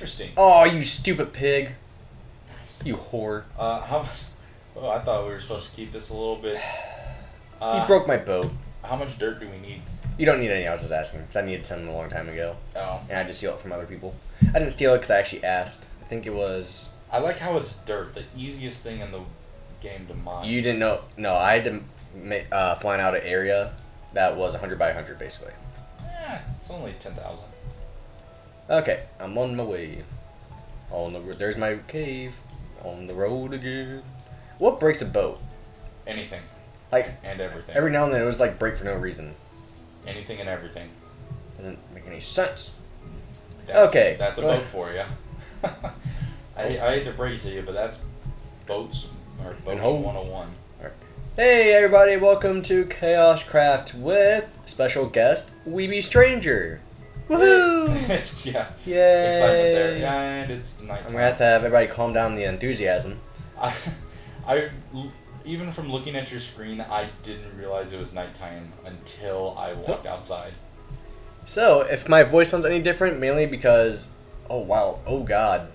Interesting. Oh, you stupid pig. You whore. Oh, I thought we were supposed to keep this a little bit. You broke my boat. How much dirt do we need? You don't need any. I was just asking because I needed some a long time ago. Oh. And I had to steal it from other people. I didn't steal it because I actually asked. I think it was. I like how it's dirt, the easiest thing in the game to mine. You didn't know? No, I had to find out an area that was 100 by 100 basically. Yeah, it's only 10,000. Okay, I'm on my way. On the there's my cave. On the road again. What breaks a boat? Anything. Like and everything. Every now and then it was like break for no reason. Anything and everything. Doesn't make any sense. That's, okay. That's a boat for you. I hate to break it to you, but that's boats or boat 101. Right. Hey everybody, welcome to Kaoshkraft with special guest Weebee Stranger. Woohoo! Yeah. Yay. Excitement there. And it's nighttime. I'm gonna have to have everybody calm down the enthusiasm. I even from looking at your screen, I didn't realize it was nighttime until I walked outside. So, if my voice sounds any different, mainly because, oh wow, oh god.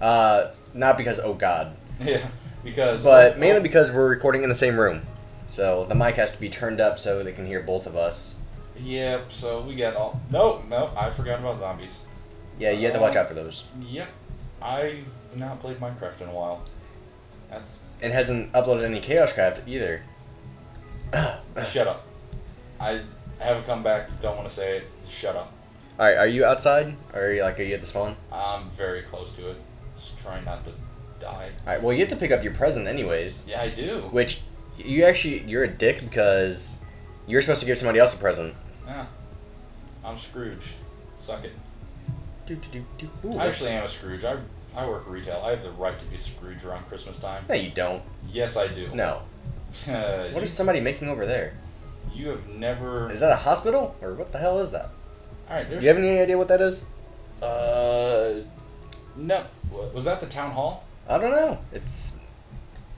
Not because, oh god. Yeah, because... But mainly because we're recording in the same room. So, the mic has to be turned up so they can hear both of us. Yep, yeah, so we got all... No, I forgot about zombies. Yeah, you have to watch out for those. Yep. I've not played Minecraft in a while. That's... And hasn't uploaded any Kaoshkraft either. Shut up. I haven't come back. Don't want to say it. Shut up. All right. Are you outside? Or are you at the spawn? I'm very close to it. Just trying not to die. All right. Well, you have to pick up your present anyways. Yeah, I do. Which you're a dick because you're supposed to give somebody else a present. Yeah. I'm Scrooge. Suck it. Ooh, I actually am a Scrooge. I work retail. I have the right to be a Scrooge around Christmas time. No, you don't. Yes, I do. No. What is somebody making over there? You have never... Is that a hospital? Or what the hell is that? All right, there's... You have any idea what that is? No. Was that the town hall? I don't know. It's...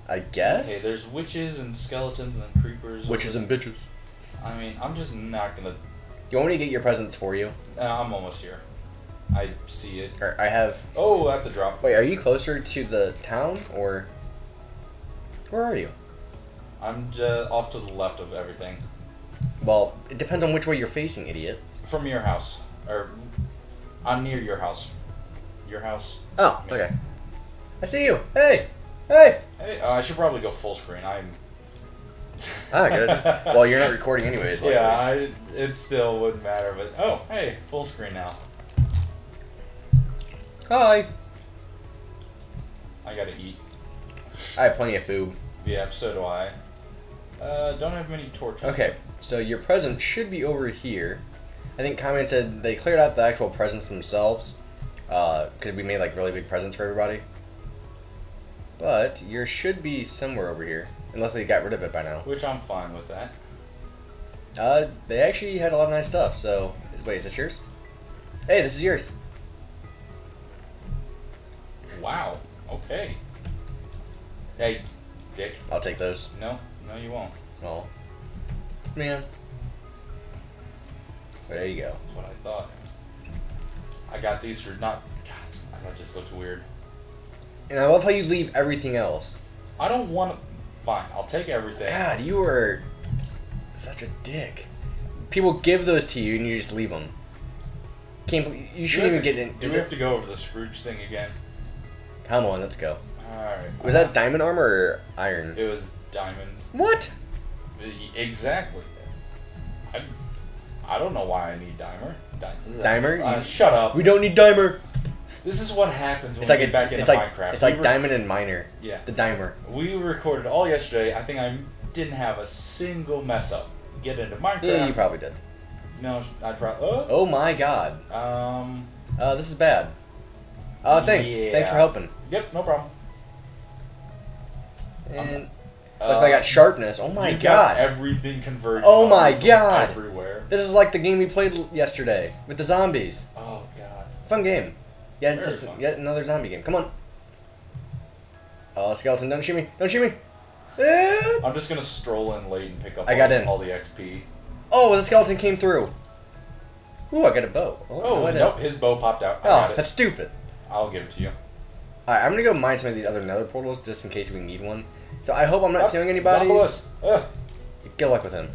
I guess? Okay, there's witches and skeletons and creepers. Witches and bitches. I mean, I'm just not gonna... You want me to get your presents for you? I'm almost here. I see it. I have... Oh, that's a drop. Wait, are you closer to the town, or... Where are you? I'm just off to the left of everything. Well, it depends on which way you're facing, idiot. From your house. Or... I'm near your house. Your house. Oh, maybe. Okay. I see you! Hey! Hey! Hey, I should probably go full screen. I'm... Ah, good. Well, you're not recording anyways. Likely. Yeah, it still wouldn't matter, but... Oh, hey, full screen now. Hi. I gotta eat. I have plenty of food. Yeah, so do I. Don't have many torches. Okay, so your present should be over here. I think Comment said they cleared out the actual presents themselves. Because we made like really big presents for everybody. But yours should be somewhere over here. Unless they got rid of it by now. Which I'm fine with that. They actually had a lot of nice stuff, so... Wait, is this yours? Hey, this is yours. Wow. Okay. Hey, dick. I'll take those. No. No, you won't. Well. Man. There you go. That's what I thought. I got these for not... God, that just looks weird. And I love how you leave everything else. I don't want to... Fine, I'll take everything. God, you are such a dick. People give those to you and you just leave them. Can't... You shouldn't even get in... Do we have to go over the Scrooge thing again? Come on, let's go. Alright. Was that diamond armor or iron? It was diamond. What? Exactly. I don't know why I need dimer. Dimer? Shut up. We don't need dimer. This is what happens when we get back into Minecraft. It's like diamond and miner. Yeah. The dimer. We recorded all yesterday. I think I didn't have a single mess up. Get into Minecraft. Yeah, you probably did. No, I probably... Oh my god. This is bad. Oh, thanks. Yeah. Thanks for helping. Yep, no problem. And look, I got sharpness. Oh my god. Everything converged. Oh my god. Everywhere. This is like the game we played yesterday with the zombies. Oh god. Fun game. Yeah, just yet another zombie game. Come on. Oh, skeleton, don't shoot me. Don't shoot me. I'm just gonna stroll in late and pick up all the XP. Oh, the skeleton came through. Ooh, I got a bow. Oh, nope, his bow popped out. Oh, that's stupid. I'll give it to you. Alright, I'm gonna go mine some of these other nether portals just in case we need one. So I hope I'm not stealing anybody's. Good luck with him.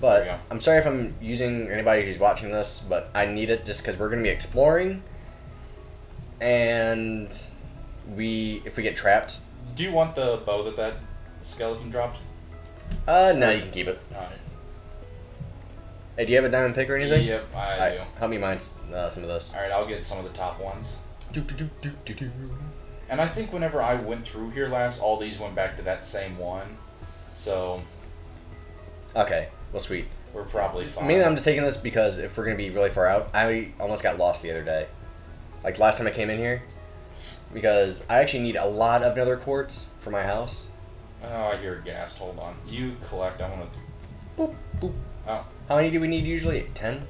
But I'm sorry if I'm using anybody who's watching this, but I need it just because we're gonna be exploring, and if we get trapped. Do you want the bow that that skeleton dropped? No, you can keep it. Alright. Hey, do you have a diamond pick or anything? Yep, I do. Help me mine some of this. Alright, I'll get some of the top ones. And I think whenever I went through here last, all these went back to that same one. So. Okay, well, sweet. We're probably fine. Mainly I'm just taking this because if we're going to be really far out, I almost got lost the other day. Like last time I came in here. Because I actually need a lot of nether quartz for my house. Oh, I hear gas. Hold on. You collect. I want to. Boop, boop. Oh. How many do we need usually? 10?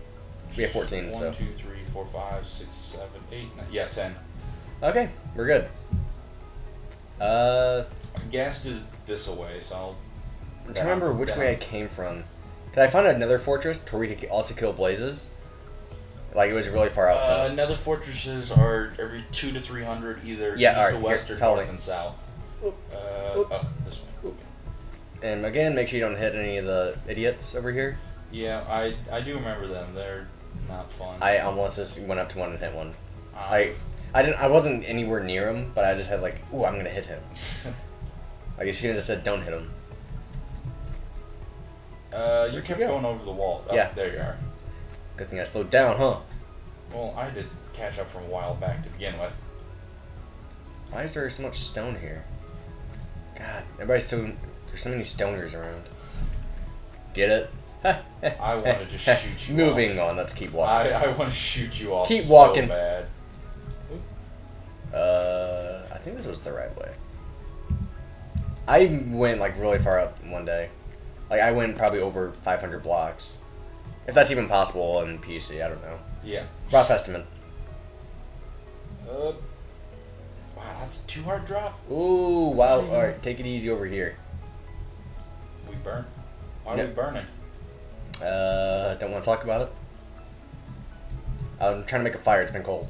We have 14. 1, so. 2, 3, 4, 5, 6, 7, 8, 9. Yeah, 10. Okay, we're good. Gas is this away, so I'll. I'm trying to remember which way I came from. Because I found another fortress where we could also kill blazes. Like, it was really far out. Nether fortresses are every 200 to 300, either east to west or north and south. This way. And again, make sure you don't hit any of the idiots over here. Yeah, I do remember them. They're not fun. I almost just went up to one and hit one. I wasn't anywhere near him, but I just had like, ooh, I'm gonna hit him. Like as soon as I said, don't hit him. You kept going over the wall. Oh, yeah, there you are. Good thing I slowed down, huh? Well, I did catch up from a while back to begin with. Why is there so much stone here? God, everybody's so... There's so many stoners around. Get it? I want to just shoot you Moving on, let's keep walking. I want to shoot you off keep walking. So bad. I think this was the right way. I went, like, really far up one day. Like, I went probably over 500 blocks. If that's even possible on PC, I don't know. Yeah. Rough estimate. Wow, that's a too hard drop. Ooh, wow. Alright, take it easy over here. We burn. Why are we burning? Don't want to talk about it. I'm trying to make a fire. It's been cold.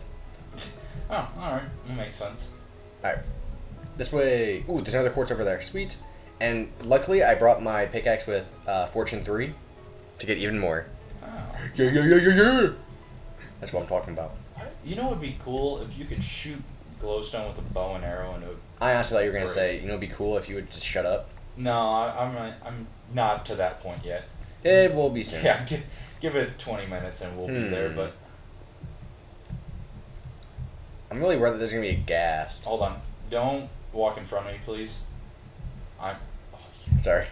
Oh, alright. That makes sense. Alright. This way. Ooh, there's another quartz over there. Sweet. And luckily, I brought my pickaxe with Fortune 3 to get even more. Yeah. That's what I'm talking about. You know what would be cool? If you could shoot glowstone with a bow and arrow and it would... I honestly thought you were going to say, you know what would be cool if you would just shut up? No, I'm not to that point yet. It will be soon. Yeah, give it 20 minutes and we'll be there, but... I'm really worried that there's going to be a ghast. Hold on. Don't walk in front of me, please. Sorry.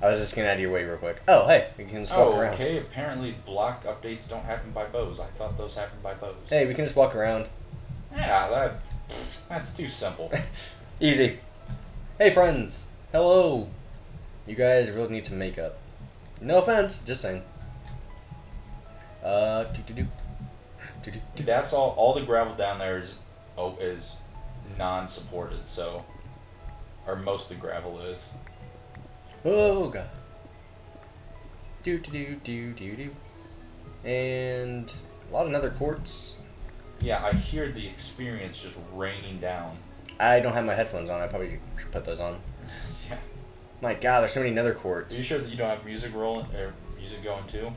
I was just getting out of your way real quick. Oh, hey, we can just walk around. Okay, apparently block updates don't happen by bows. I thought those happened by bows. Hey, we can just walk around. Yeah, that's too simple. Easy. Hey, friends. Hello. You guys really need some makeup. No offense, just saying. That's all. All the gravel down there is non-supported, so... Or most of the gravel is. Oh god. And a lot of nether quartz. Yeah, I hear the experience just raining down. I don't have my headphones on. I probably should put those on. Yeah. My god, there's so many nether quartz. Are you sure that you don't have music rolling or music going too?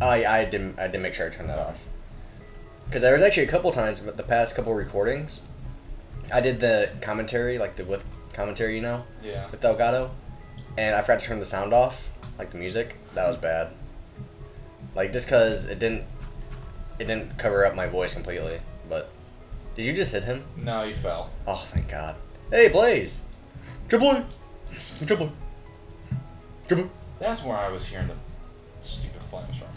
Yeah, I didn't make sure I turned that off. Because there was actually a couple times, but the past couple recordings, I did the commentary, like the with commentary, you know? Yeah. With Elgato. And I forgot to turn the sound off, like the music. That was bad. Like just because it didn't cover up my voice completely. But did you just hit him? No, you fell. Oh, thank God. Hey, Blaze. Triple. That's where I was hearing the stupid flames from.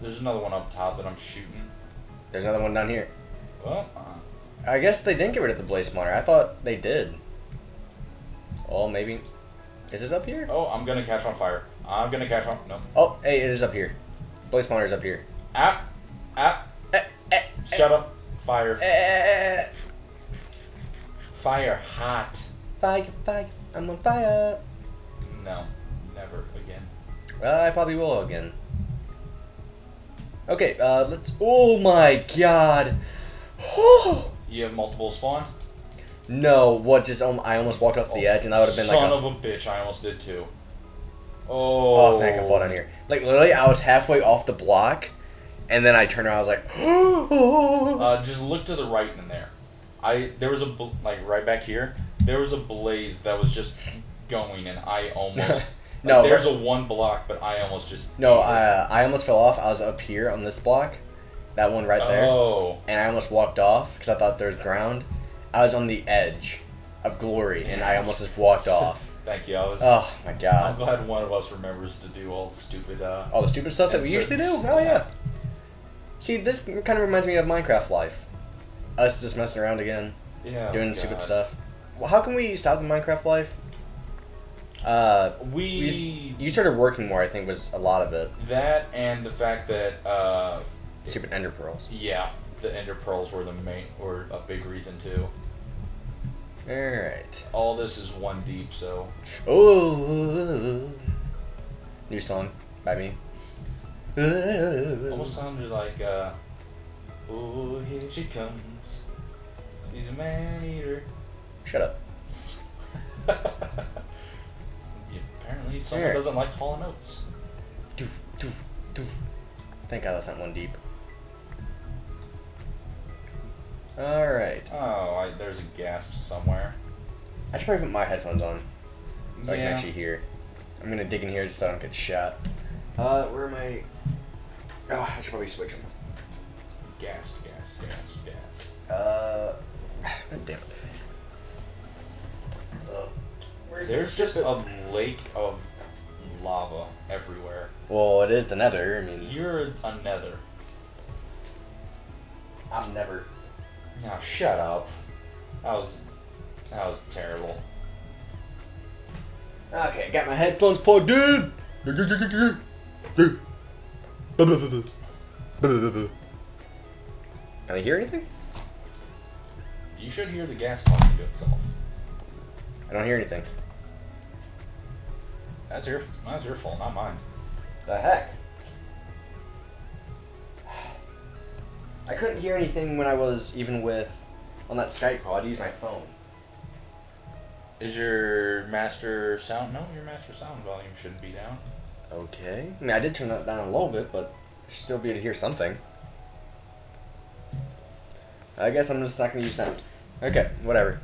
There's another one up top that I'm shooting. There's another one down here. Well, I guess they didn't get rid of the Blaze spawner. I thought they did. Oh, maybe. Is it up here? Oh, I'm going to catch on fire. I'm going to catch on... No. Oh, hey, it is up here. Blaze spawner is up here. Shut up. Fire. Fire hot. Fire. I'm on fire. No. Never again. I probably will again. Okay, let's... Oh, my God. You have multiple spawn? No, what just I almost walked off the edge and that would have been like a... Son of a bitch, I almost did too. Oh, thank God I fall down here. Like literally I was halfway off the block and then I turned around, I was like just look to the right in there. There was a right back here. There was a blaze that was just going and I almost no, there's a one block, but I almost just... No, I almost fell off. I was up here on this block. That one right there. Oh. And I almost walked off because I thought there was ground. I was on the edge of glory, and I almost just walked off. Thank you. I was... Oh, my God. I'm glad one of us remembers to do all the stupid... all the stupid stuff that we usually do? Oh, yeah. See, this kind of reminds me of Minecraft Life. Us just messing around again. Yeah. Doing stupid stuff. Well, how can we stop the Minecraft Life? You started working more, I think, was a lot of it. That and the fact that stupid Ender Pearls. Yeah, the Ender Pearls were the main, or a big reason too. All right. All this is one deep, so. Ooh, new song by me. Almost sounded like oh, here she comes. She's a man eater. Shut up. Apparently someone doesn't like calling notes. Doof, doof, doof. Thank God that's not one deep. Alright. Oh, there's a gasp somewhere. I should probably put my headphones on. So yeah. I can actually hear. I'm going to dig in here just so I don't get shot. Where am I? Oh, I should probably switch them. Gasp, gasp, gasp, gasp. God damn it. There's just a lake of lava everywhere. Well, it is the nether, I mean. You're a nether. I'm never. Now shut up. That was terrible. Okay, got my headphones plugged in. Can I hear anything? You should hear the gas talking to itself. I don't hear anything. That's your fault, not mine. The heck? I couldn't hear anything when I was even on that Skype call. I'd use my phone. Is your master sound? No, your master sound volume shouldn't be down. Okay. I mean, I did turn that down a little bit, but I should still be able to hear something. I guess I'm just not gonna use sound. Okay, whatever.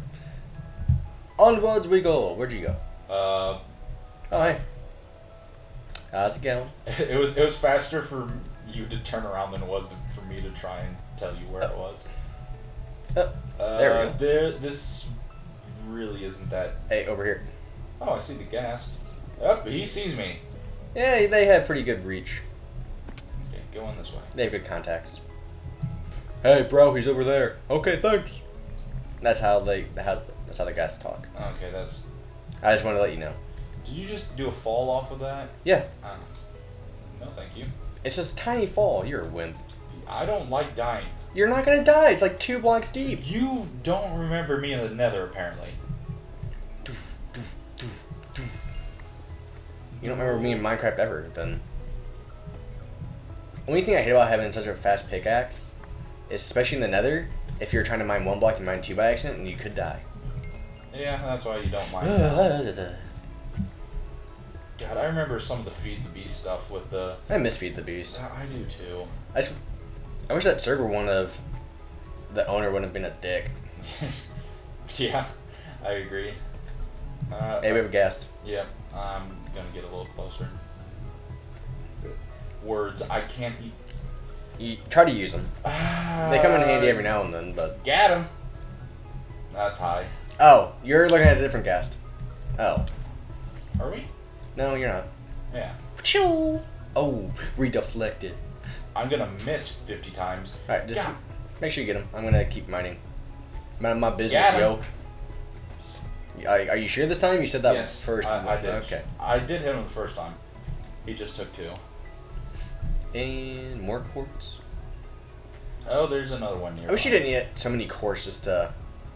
Onwards we go. Where'd you go? Oh, hey. How's it going? It was faster for you to turn around than it was for me to try and tell you where it was. There we go. This really isn't that... Hey, over here. Oh, I see the ghast. Oh, he sees me. Yeah, they have pretty good reach. Okay, go on this way. They have good contacts. Hey, bro, he's over there. Okay, thanks. That's how the guys talk. Okay, that's... I just want to let you know. Did you just do a fall off of that? Yeah. No, thank you. It's just a tiny fall. You're a wimp. I don't like dying. You're not going to die. It's like 2 blocks deep. You don't remember me in the nether, apparently. You don't remember me in Minecraft ever, then. Only thing I hate about having such a fast pickaxe, is especially in the nether, if you're trying to mine 1 block, you mine 2 by accident, and you could die. Yeah, that's why you don't mind that. God, I remember some of the Feed the Beast stuff with the... I miss Feed the Beast. I do too. I wish that server the owner wouldn't have been a dick. Yeah, I agree. Hey, we have a guest. Yeah, I'm gonna get a little closer. Words, I can't eat. You try to use them. They come in handy every now and then, but... Got him! That's high. Oh, you're looking at a different guest. Oh. Are we? No, you're not. Yeah. Oh, redeflected. I'm gonna miss 50 times. Alright, just make sure you get him. I'm gonna keep mining. My business, yo. Are you sure this time? You said that first. I did. Okay. I did hit him the first time. He just took 2. And more quartz. Oh, there's another one nearby. I wish you didn't get so many quartz just to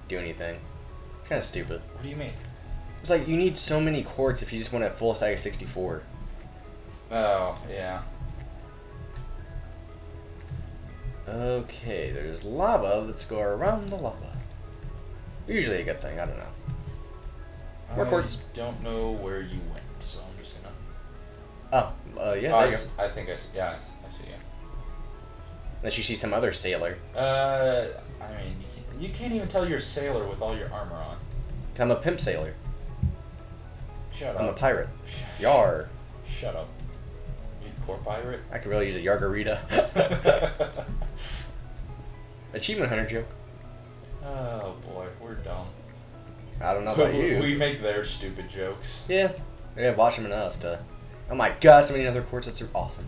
do anything. It's kind of stupid. What do you mean? It's like you need so many quartz if you just want a full stack of 64. Oh, yeah. Okay, there's lava. Let's go around the lava. Usually a good thing, I don't know. More quartz. I don't know where you went, so I'm just gonna... Oh, yeah, there you go. I think I see, yeah, I see you. Unless you see some other sailor. I mean, you can't even tell you're a sailor with all your armor on. I'm a pimp sailor. Shut up. I'm a pirate. Yar. Shut up. Poor pirate. I could really use a Yargarita. Achievement Hunter joke. Oh boy, we're dumb. I don't know about you. We make their stupid jokes. Yeah. Maybe I've watched them enough to... Oh my god, so many nether quartz. That's awesome.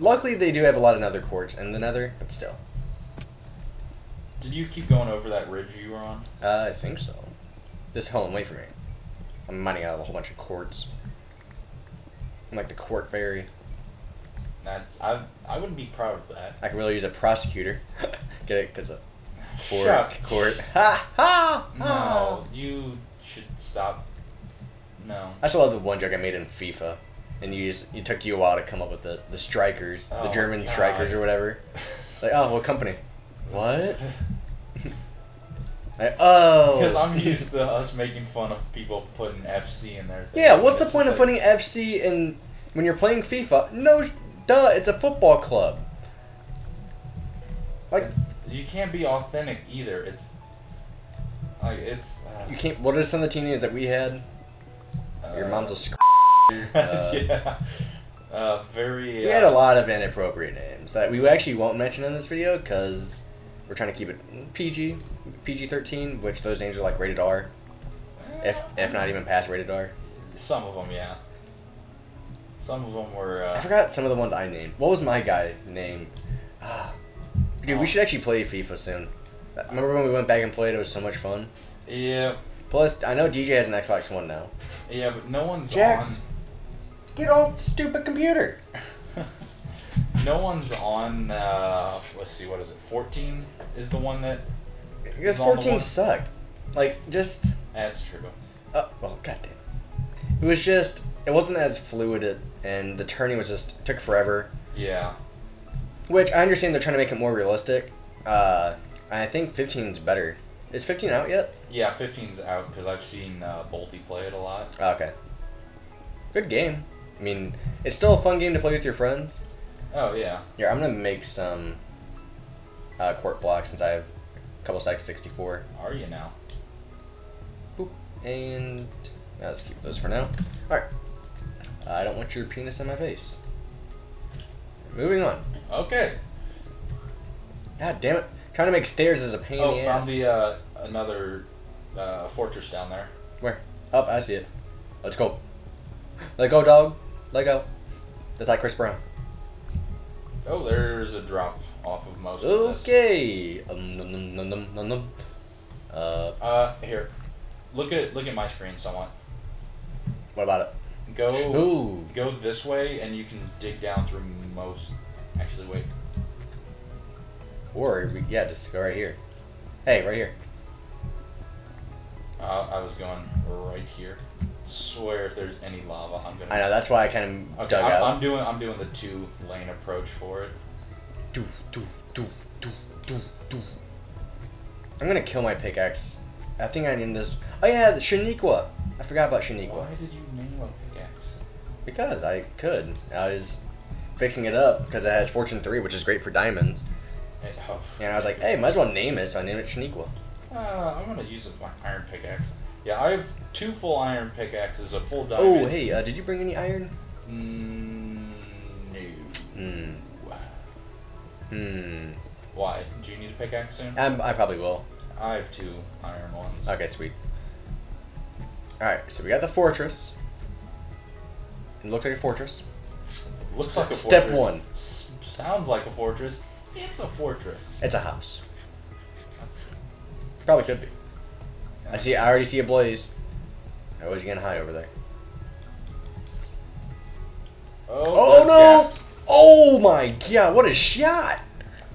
Luckily, they do have a lot of nether quartz in the nether, but still. Did you keep going over that ridge you were on? I think so. This home, wait for me. I'm mining out of a whole bunch of quartz. I'm like the court fairy. That's I wouldn't be proud of that. I can really use a prosecutor. Get it? Because of court. Ha ha ha! No, you should stop. No. I still love the one joke I made in FIFA, and you took you a while to come up with the strikers, the German strikers or whatever. Like, oh, what company? What? Like, oh, because I'm used to us making fun of people putting FC in their thing. Yeah, what's the point of putting FC in when you're playing FIFA? No, duh, it's a football club. Like, you can't be authentic either. It's like you can't. What are some of the team names that we had? Your mom's a sc. Yeah. Very. We had a lot of inappropriate names that we actually won't mention in this video because we're trying to keep it PG, PG-13, which those names are like rated R, if not even past rated R. Some of them, yeah. Some of them were... I forgot some of the ones I named. What was my guy named? Dude, we should actually play FIFA soon. Remember when we went back and played? It was so much fun. Yeah. Plus, I know DJ has an Xbox One now. Yeah, but no one's Jax, on... get off the stupid computer! No one's on, let's see, what is it, 14 is the one that... I guess 14 sucked. Like, just... That's true. Oh, goddamn. It was just, it wasn't as fluid, and the turning was just, took forever. Yeah. Which, I understand they're trying to make it more realistic. I think 15's better. Is 15 out yet? Yeah, 15's out, because I've seen Bolty play it a lot. Okay. Good game. I mean, it's still a fun game to play with your friends. Oh, yeah. Yeah, I'm going to make some quartz blocks since I have a couple stacks of 64. Are you now? Boop. And let's keep those for now. Alright. I don't want your penis in my face. Moving on. Okay. God damn it. Trying to make stairs is a pain in the ass. Oh, found the, another fortress down there. Where? Oh, I see it. Let's go. Let go, dog. Let go. That's like Chris Brown. Oh, there's a drop off of most of this. Here. Look at my screen somewhat. What about it? Go go this way and you can dig down through most. Actually, wait. Or yeah, just go right here. Hey, right here. I was going right here. Swear if there's any lava, I'm gonna. I know that's why I kind of dug out. I'm doing the 2-lane approach for it. I'm gonna kill my pickaxe. I think I named this. Oh yeah, the Shiniqua. I forgot about Shiniqua. Why did you name a pickaxe? Because I could. I was fixing it up because it has Fortune 3, which is great for diamonds. And I was like, hey, might as well name it. So I named it Shiniqua. I'm gonna use it with my iron pickaxe. Yeah, I have 2 full iron pickaxes, a full diamond. Oh, hey, did you bring any iron? No. Why? Do you need a pickaxe soon? I probably will. I have 2 iron ones. Okay, sweet. Alright, so we got the fortress. It looks like a fortress. Looks like a fortress. Step 1. Sounds like a fortress. It's a fortress. It's a house. Probably could be. I see. I already see a blaze. I was getting high over there. Oh, no! Gassed. Oh my god! What a shot!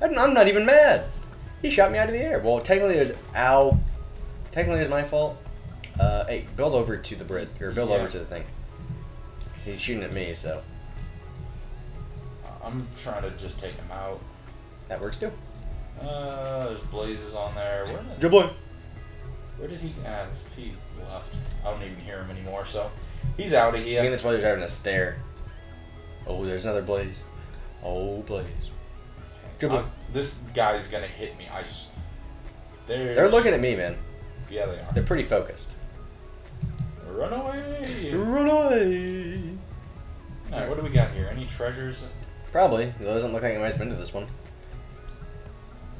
I'm not even mad. He shot me out of the air. Well, technically, technically, it's my fault. Hey, build over to the bridge or build over to the thing. He's shooting at me, so. I'm trying to just take him out. That works too. There's blazes on there. Dribbling. Where did he? He left. I don't even hear him anymore, so he's out of here. I mean, that's why they're driving a stair. Oh, there's another blaze. Oh, blaze. Dribbling. This guy's gonna hit me. They're looking at me, man. Yeah, they are. They're pretty focused. Run away! Run away! Alright, what do we got here? Any treasures? Probably. It doesn't look like anybody's been to this one.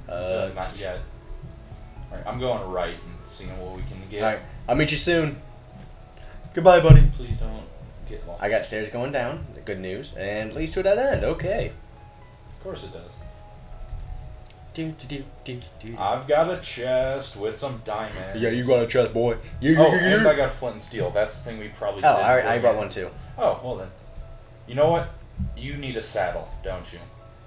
Not yet. Alright, I'm going right and seeing what we can get. Alright, I'll meet you soon. Goodbye, buddy. Please don't get lost. I got stairs going down. Good news. And leads to a dead end. Okay. Of course it does. I've got a chest with some diamonds. Yeah, you got a chest, boy. And I got flint and steel. That's the thing we probably did. Oh, I brought one too. Oh, well then. You know what? You need a saddle, don't you?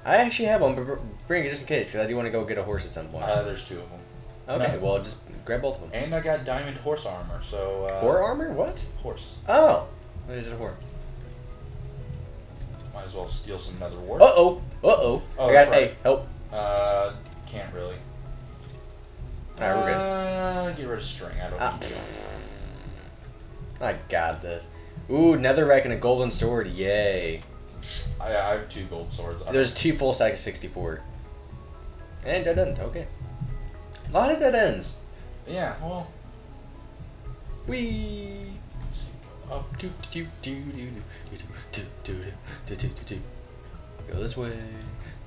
I actually have one, but bring it just in case, because I do want to go get a horse at some point. There's two of them. Okay, no. Well, just grab both of them. And I got diamond horse armor, so... Horse armor? What? Horse. Oh. There's a horse. Might as well steal some nether wart. Uh-oh. Uh-oh. Oh, I got right. Hey, help. Can't really. Alright, we're good. Get rid of string. I don't need it. I got this. Ooh, netherrack and a golden sword. Yay. I have two gold swords. There's two full stack of 64. And dead end. Okay. A lot of dead ends. Yeah, well. Whee. Up. Go this way.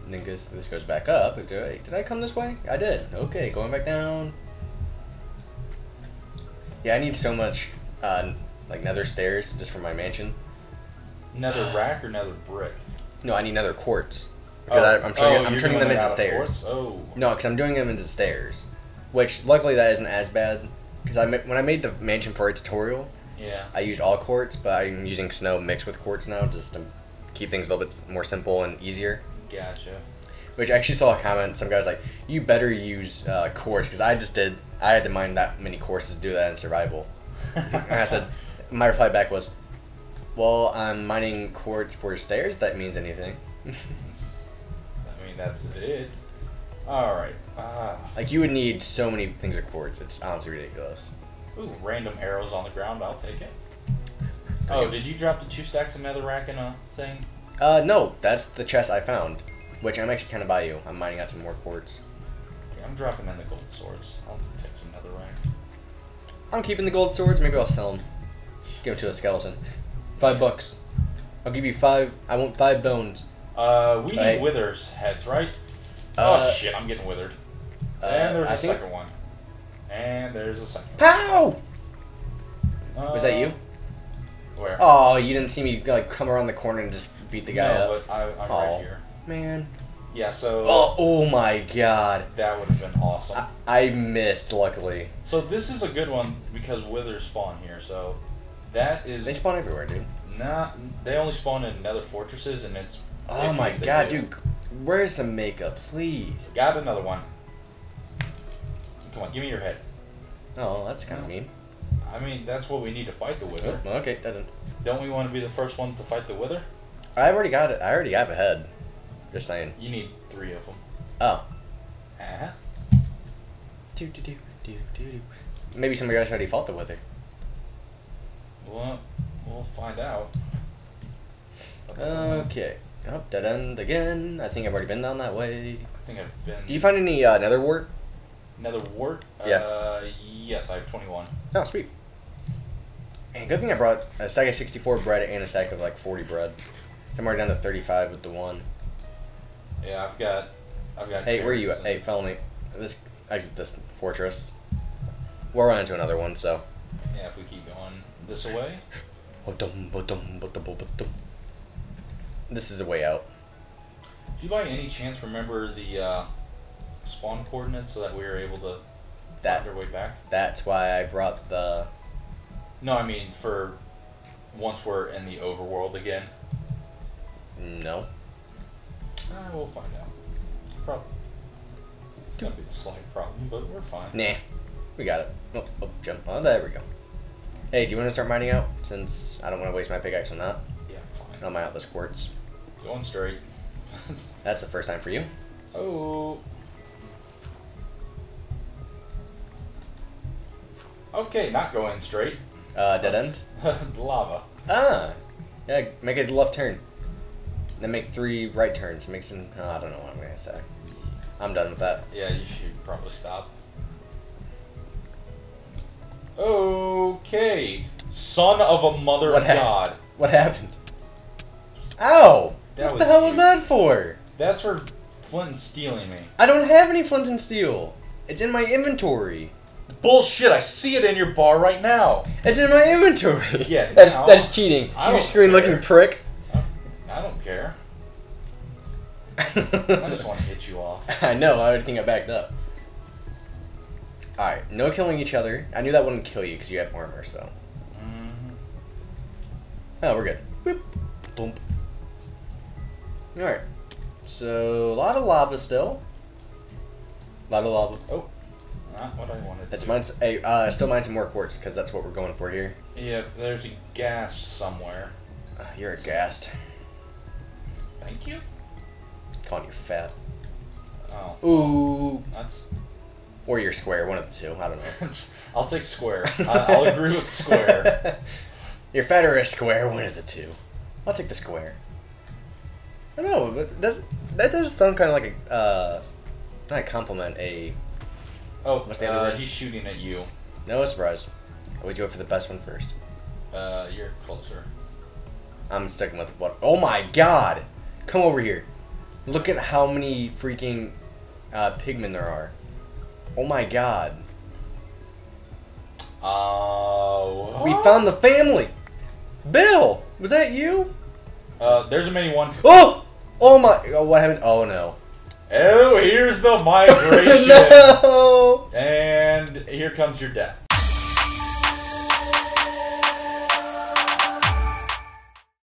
And then this goes back up. Did I come this way? I did. Okay, going back down. Yeah, I need so much, like nether stairs just for my mansion. Nether rack or nether brick? No, I need nether quartz. Because I'm turning them into stairs. Oh. No, because I'm doing them into stairs. Which, luckily, that isn't as bad. Because when I made the mansion for a tutorial, yeah, I used all quartz, but I'm using snow mixed with quartz now just to keep things a little bit more simple and easier. Gotcha. Which I actually saw a comment. Some guy was like, "You better use quartz," because I had to mine that many quartzes to do that in survival. And I said, my reply back was, "Well, I'm mining quartz for stairs. That means anything." I mean, that's it. All right. Like you would need so many things of quartz. It's honestly ridiculous. Ooh, random arrows on the ground. I'll take it. Oh, did you drop the 2 stacks of netherrack in a thing? No, that's the chest I found, which I'm actually kind of by you. I'm mining out some more quartz. Okay, I'm dropping in the gold swords. I'll take some netherrack. I'm keeping the gold swords. Maybe I'll sell them. Give them to a skeleton. $5. I'll give you 5. I want 5 bones. We need withers heads, right? Oh shit, I'm getting withered. And there's a second one. And there's a second one. Pow! Was that you? Where? Oh, you didn't see me like come around the corner and just beat the guy up. No, I'm right here. Man. Yeah. So. Oh my god. That would have been awesome. I missed, luckily. So this is a good one because withers spawn here. So that is. They spawn everywhere, dude. Nah, they only spawn in nether fortresses, and it's. Oh my god, dude! Where's the makeup, please? Got another one. Come on, give me your head. Oh, that's kind of mean. I mean, that's what we need to fight the wither. Oh, okay, don't we want to be the first ones to fight the wither? I've already got it. I already have a head. Just saying. You need 3 of them. Oh. Uh-huh. Maybe somebody else already fought the wither. Well, we'll find out. Okay. Oh, dead end again. I think I've already been down that way. I think I've been... Did you find any nether wart? Nether wart? Yeah. Yes, I have 21. Oh, sweet. And good thing I brought a stack of 64 bread and a stack of like 40 bread. I'm already down to 35 with the one. Yeah, I've got. Hey, where are you at? Hey, follow me. This exit this fortress. We'll run into another one, so. Yeah, if we keep going this way. This is a way out. Did you by any chance remember the spawn coordinates so that we were able to find our way back? That's why I brought the. No, I mean for once we're in the overworld again. No. We'll find out. Probably. It's gonna be a slight problem, but we're fine. Nah. We got it. Oh, jump. Oh, there we go. Hey, do you want to start mining out? Since I don't want to waste my pickaxe on that. Yeah, fine. I'll mine out this quartz. Going straight. That's the first time for you. Oh. Okay, not going straight. Dead end? Lava. Ah. Yeah, make a left turn. Then make 3 right turns. Make some... Oh, I don't know what I'm going to say. I'm done with that. Yeah, you should probably stop. Okay. Son of a mother of God. What happened? Ow! What the hell was that for? That's for flint and stealing me. I don't have any flint and steel. It's in my inventory. Bullshit, I see it in your bar right now. It's in my inventory. Yeah, that's cheating. You screen-looking prick. I don't care. I just want to hit you off. I know, I already think I backed up. Alright, no killing each other. I knew that wouldn't kill you because you have armor, so. Mm-hmm. Oh, we're good. Boop. Boom. Alright. So, a lot of lava still. A lot of lava. Oh. Not what I wanted. That's mine. Hey, still mine some more quartz because that's what we're going for here. Yeah, there's a ghast somewhere. You're a ghast. Thank you. Calling you fat. Oh. Ooh. That's. Or you're square. One of the two. I don't know. I'll take square. I'll agree with square. You're fat or a square. One of the two. I'll take the square. I don't know, but that does sound kind of like a not a compliment. A. Oh, what's the other word? He's shooting at you. No surprise. I would go for the best one first. You're closer. I'm sticking with what? Oh my God! Come over here. Look at how many freaking pigmen there are. Oh my God. Oh. We found the family. Bill, was that you? There's a mini one. Oh! Oh my! Oh, what happened? Oh no. Oh, here's the migration. No! And here comes your death.